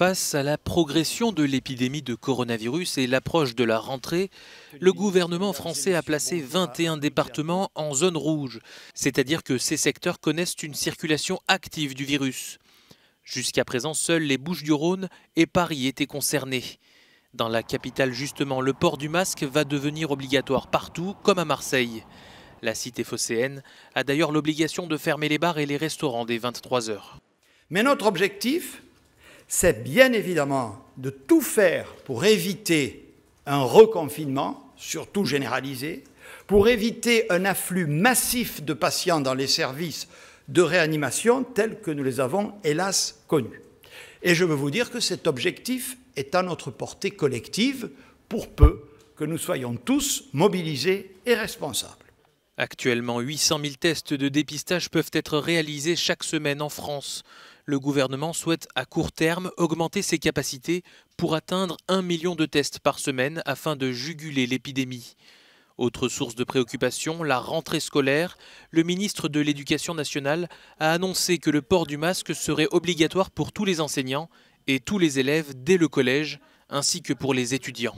Face à la progression de l'épidémie de coronavirus et l'approche de la rentrée, le gouvernement français a placé 21 départements en zone rouge, c'est-à-dire que ces secteurs connaissent une circulation active du virus. Jusqu'à présent, seuls les Bouches-du-Rhône et Paris étaient concernés. Dans la capitale, justement, le port du masque va devenir obligatoire partout, comme à Marseille. La cité phocéenne a d'ailleurs l'obligation de fermer les bars et les restaurants dès 23 heures. Mais notre objectif, c'est bien évidemment de tout faire pour éviter un reconfinement, surtout généralisé, pour éviter un afflux massif de patients dans les services de réanimation tels que nous les avons, hélas, connus. Et je veux vous dire que cet objectif est à notre portée collective, pour peu que nous soyons tous mobilisés et responsables. Actuellement, 800 000 tests de dépistage peuvent être réalisés chaque semaine en France. Le gouvernement souhaite à court terme augmenter ses capacités pour atteindre 1 million de tests par semaine afin de juguler l'épidémie. Autre source de préoccupation, la rentrée scolaire. Le ministre de l'Éducation nationale a annoncé que le port du masque serait obligatoire pour tous les enseignants et tous les élèves dès le collège, ainsi que pour les étudiants.